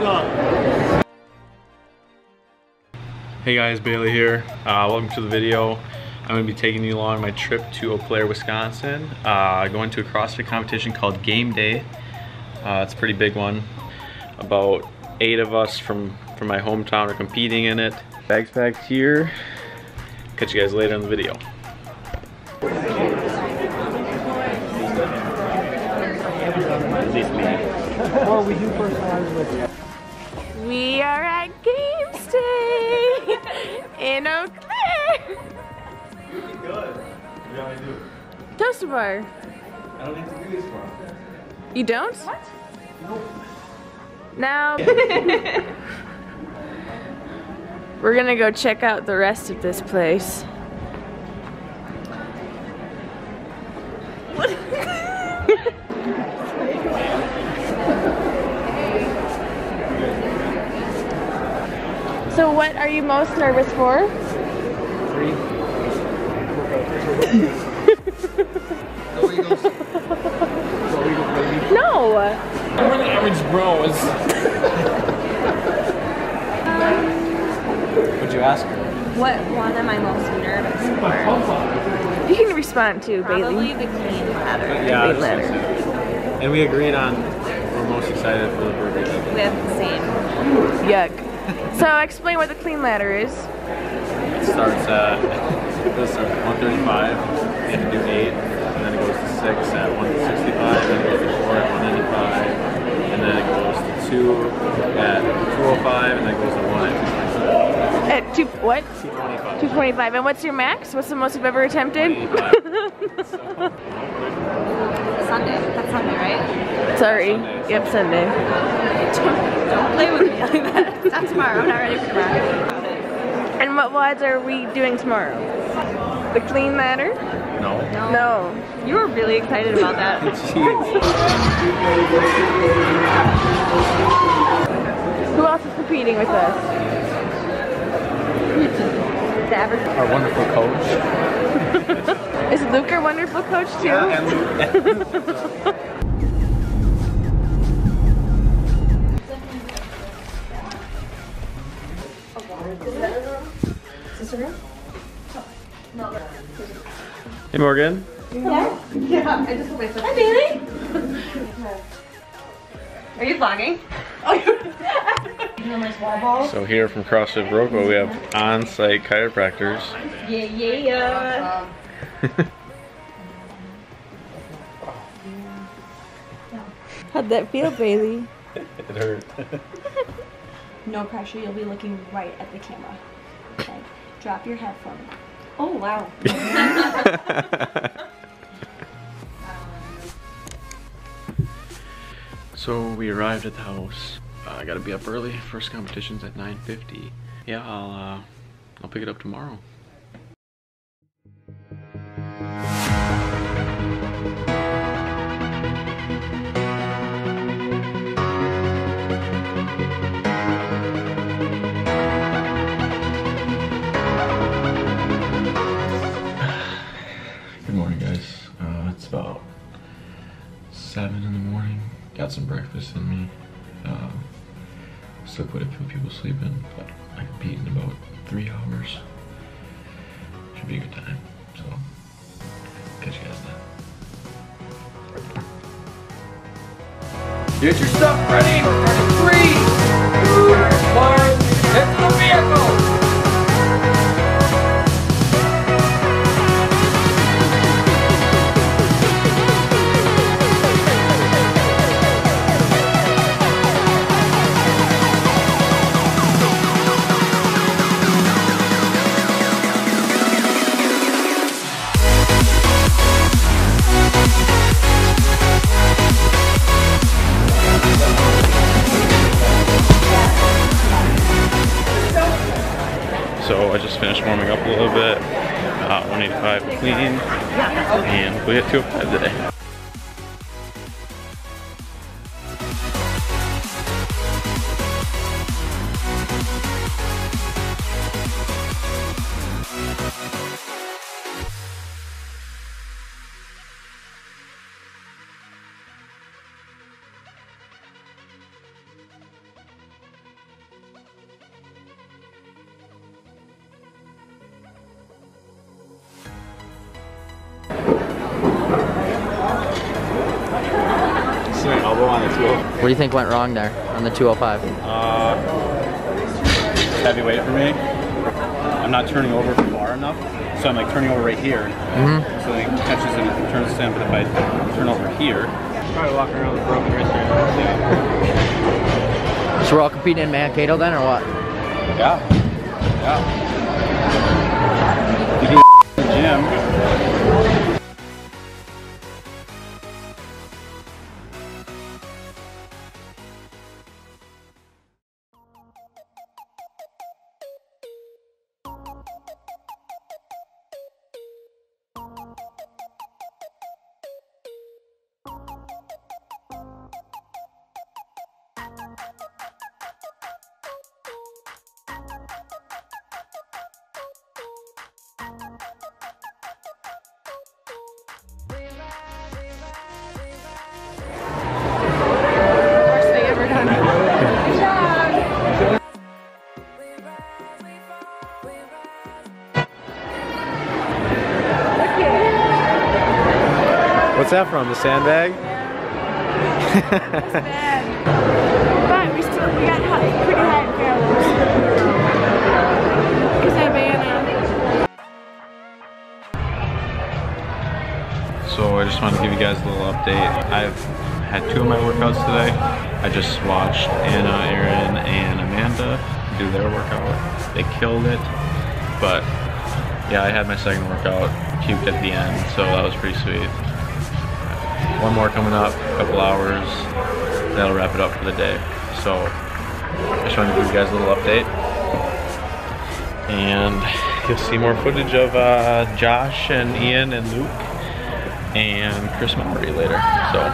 Thumbs up. Hey guys, Bailey here. Welcome to the video. I'm going to be taking you along my trip to Eau Claire, Wisconsin. Going to a CrossFit competition called Game Day. It's a pretty big one. About 8 of us from my hometown are competing in it. Bags packed here. Catch you guys later in the video. We are at Games Day in Eau Claire. Good. Yeah, I do. Toaster bar. I don't need to do this one. You don't? What? Nope. Now we're gonna go check out the rest of this place. So what are you most nervous for? Three. No! We're the average bros. Would you ask her? What one am I most nervous for? You can respond to Bailey. Probably the clean letter. Yeah, the letter. And we agreed on we're most excited for the burger. We have the same. Yuck. So explain what the clean ladder is. It starts at 135, you have to do 8, and then it goes to 6 at 165, and then it goes to 4 at 195, and then it goes to 2 at 205, and then it goes to 1 at 225. At 2, what? 225. 225, and what's your max? What's the most you've ever attempted? Sunday, that's Sunday, right? Sorry, yep, Sunday. Don't play with me like that. Not tomorrow, I'm not ready for tomorrow. And what WODs are we doing tomorrow? The clean ladder? No. No. You were really excited about that. Who else is competing with us? Our wonderful coach. Is Luke our wonderful coach too? Yeah, and Luke. Hey Morgan. Yeah? Yeah, I just put myself. Hi Bailey! Are you vlogging? Oh, so here from CrossFit Rogue, we have on-site chiropractors. Yeah, yeah, yeah. How'd that feel, Bailey? It hurt. No pressure, you'll be looking right at the camera. Okay. Drop your headphone. Oh wow. So we arrived at the house. I gotta be up early. First competition's at 9:50. Yeah, I'll pick it up tomorrow. About 7 in the morning, got some breakfast in me, still quite a few people sleeping, but I compete in about 3 hours, should be a good time, so catch you guys then. Get your stuff ready for 3, 2, 1, hit the vehicle! So I just finished warming up a little bit, 185 clean, and we got 205 today. wrong as well. What do you think went wrong there on the 205? Heavy weight for me. I'm not turning over from bar enough, so I'm like turning over right here. Mm-hmm. So it catches and it turns the sand, but if I turn over here, I'm probably walking around with broken wrist here. Yeah. So we're all competing in Mankato then, or what? Yeah. Yeah. You can the gym. What's that from? The sandbag? Yeah. It's bad. But we got high, pretty high in barrels. Is that banana? So I just wanted to give you guys a little update. I've had two of my workouts today. I just watched Anna, Eryn, and Amanda do their workout. They killed it. But yeah, I had my second workout cubed at the end, so that was pretty sweet. One more coming up, a couple hours, that'll wrap it up for the day. So, I just wanted to give you guys a little update. And you'll see more footage of Josh and Ian and Luke and Kris Mallory later, so.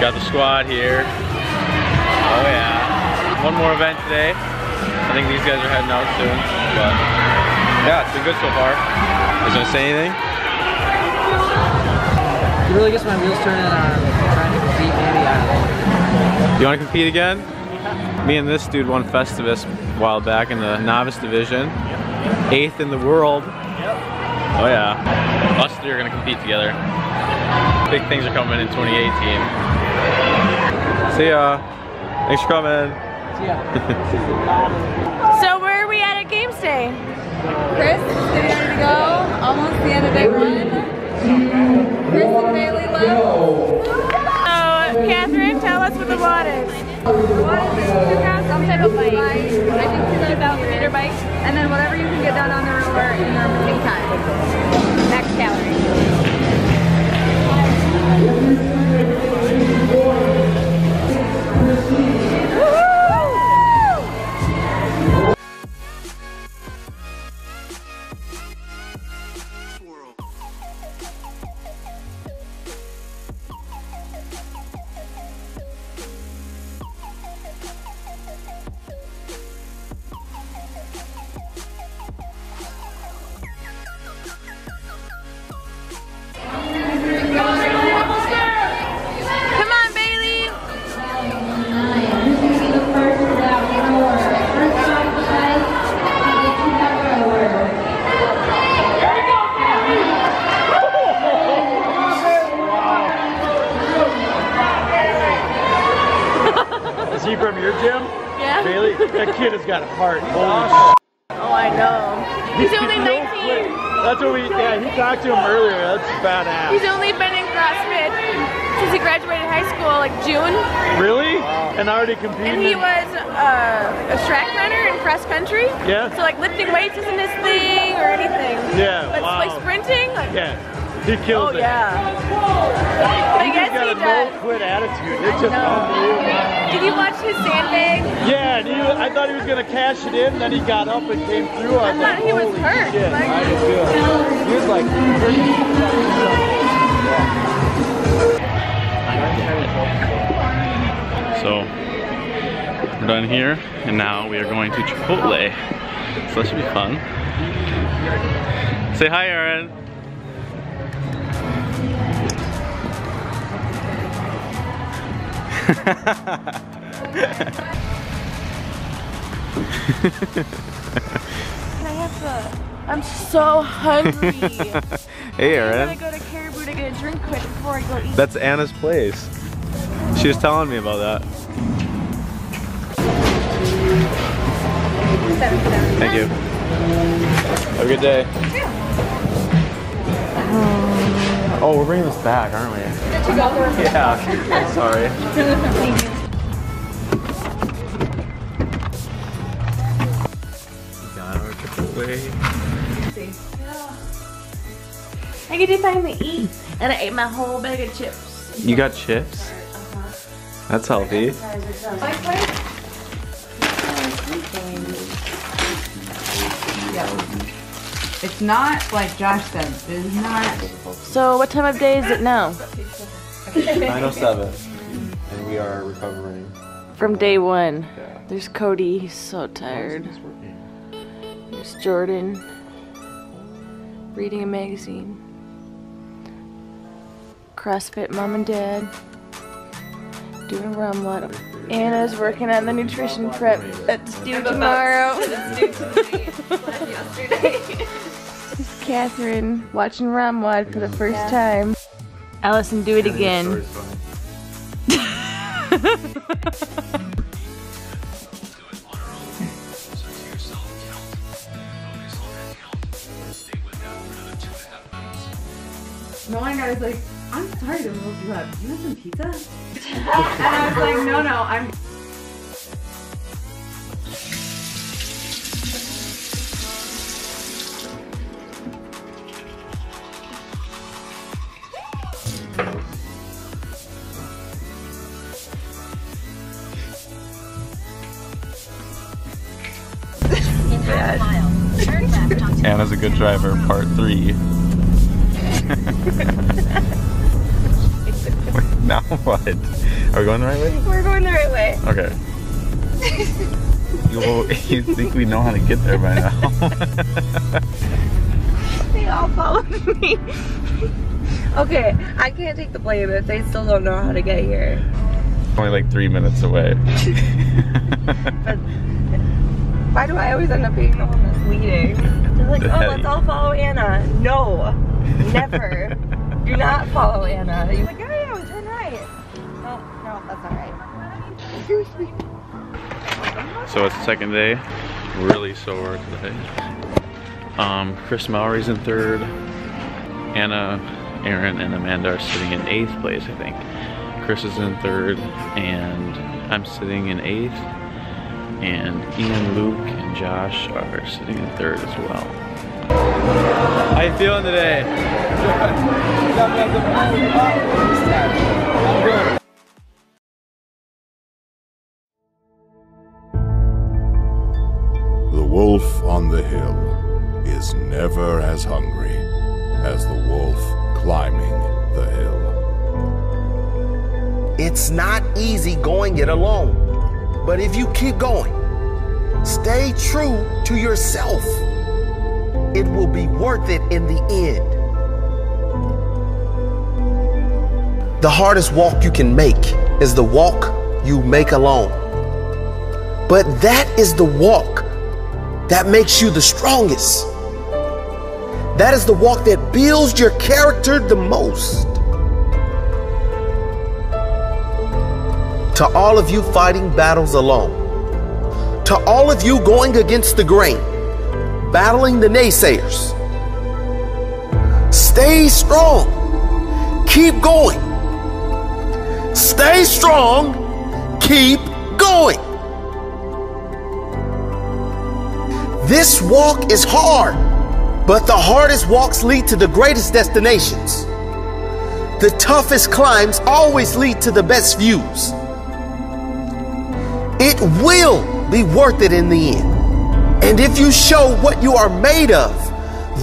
Got the squad here. Oh yeah. One more event today. I think these guys are heading out soon. But yeah, it's been good so far. Was I gonna say anything? It really gets my wheels turning on trying to compete maybe. You wanna compete again? Yeah. Me and this dude won Festivus a while back in the novice division. Yep. 8th in the world. Yep. Oh yeah. Us three are gonna compete together. Big things are coming in 2018. See ya. Thanks for coming. See ya. So where are we at Games Day? Kris is getting ready to go. Almost the end of day one. Kris and Bailey left. So Catherine, tell us what the WOD is. The WOD is a 2 pound uphill bike. I think 2,000 meter bike. And then whatever you can get down on the rower in your remaining time. Max calories. That kid has got a heart. Holy shit. Oh, I know. He's only 19. That's what we, yeah, he talked to him earlier. That's badass. He's only been in CrossFit since he graduated high school, like June. Really? Wow. And already competed? And he was a track runner in cross country. Yeah. So like lifting weights isn't his thing or anything. Yeah, but wow. Like sprinting? Like, yeah. He kills it. Oh yeah. But I guess he does. No quit attitude. It's just unbelievable. Did you watch his sandbag? Yeah, and I thought he was gonna cash it in, then he got up and came through. I thought he was hurt. Shit, like, I did too. He was like. So we're done here, and now we are going to Chipotle. So that should be fun. Say hi, Eryn. Can I have the... I'm so hungry. Hey, Eryn. I'm gonna go to Caribou to get a drink quick before I go eat. That's Anna's place. She was telling me about that. Thank you. Have a good day. Oh, we're bringing this back, aren't we? Yeah, sorry. We got our Chipotle. I could just finally eat, and I ate my whole bag of chips. You got chips? Uh-huh. That's healthy. It's not like Josh said. It is not. So what time of day is it now? 9:07, and we are recovering from day one. Yeah. There's Cody. He's so tired. There's Jordan reading a magazine. CrossFit mom and dad doing a ROMWOD. Anna's working on the nutrition prep that's due tomorrow. Catherine watching ROMWOD for the first time. Allison, do it again. No, I was like, I'm sorry to move you up. Do you want some pizza? And I was like, no, I'm. Anna's a good driver, part 3. Now what? Are we going the right way? We're going the right way. Okay. You think we know how to get there by now? They all followed me. Okay, I can't take the blame if they still don't know how to get here. Only like 3 minutes away. But why do I always end up being the one that's leading? They're like, oh, let's all follow Anna. No, never. Do not follow Anna. You're like, oh yeah, turn right. No, that's not right. Seriously. So it's the second day. Really sore today. Kris Mallory's in third. Anna, Eryn, and Amanda are sitting in 8th place, I think. Kris is in 3rd, and I'm sitting in 8th. And Ian, Luke, and Josh are sitting in 3rd as well. How you feeling today? I'm good. The wolf on the hill is never as hungry as the wolf climbing the hill. It's not easy going it alone. But if you keep going, stay true to yourself. It will be worth it in the end. The hardest walk you can make is the walk you make alone. But that is the walk that makes you the strongest. That is the walk that builds your character the most. To all of you fighting battles alone, to all of you going against the grain, battling the naysayers, Stay strong. Keep going. Stay strong. Keep going. This walk is hard, but the hardest walks lead to the greatest destinations. The toughest climbs always lead to the best views. It will be worth it in the end. And if you show what you are made of,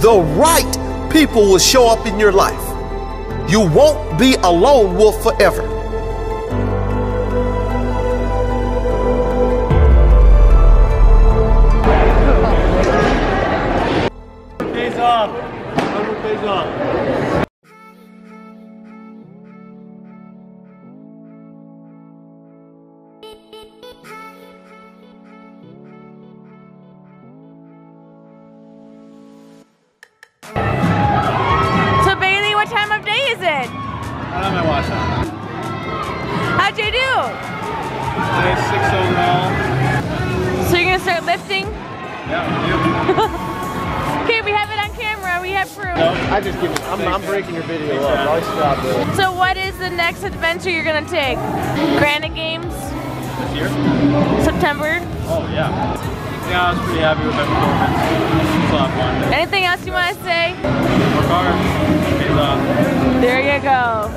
the right people will show up in your life. You won't be a lone wolf forever. I'm breaking your video up. Stop. So what is the next adventure you're gonna take? Granite Games? This year? September? Oh yeah. Yeah, I was pretty happy with my performance. So fun. Anything else you wanna say? Work hard. There you go.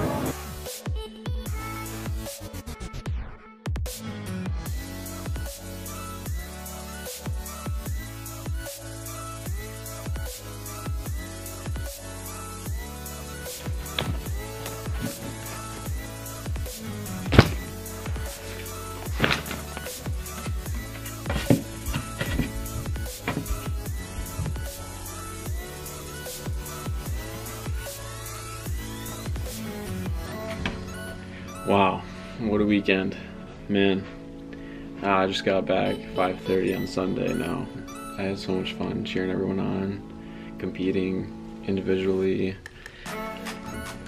Wow, what a weekend. Man, I just got back 5:30 on Sunday now. I had so much fun cheering everyone on, competing individually.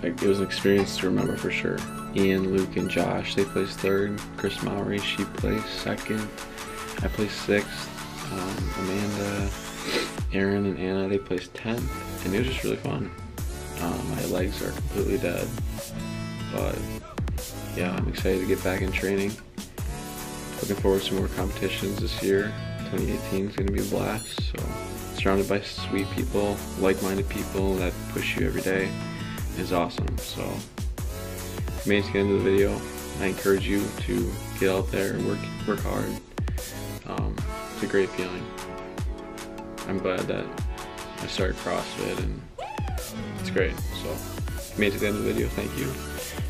Like, it was an experience to remember for sure. Ian, Luke, and Josh, they placed third. Kris Mallory, she placed second. I placed sixth. Amanda, Eryn, and Anna, they placed 10th. And it was just really fun. My legs are completely dead, but yeah, I'm excited to get back in training. Looking forward to some more competitions this year. 2018 is going to be a blast. So, surrounded by sweet people, like-minded people that push you every day is awesome. So, made it to the end of the video. I encourage you to get out there and work hard. It's a great feeling. I'm glad that I started CrossFit, and it's great. So, made it to the end of the video. Thank you.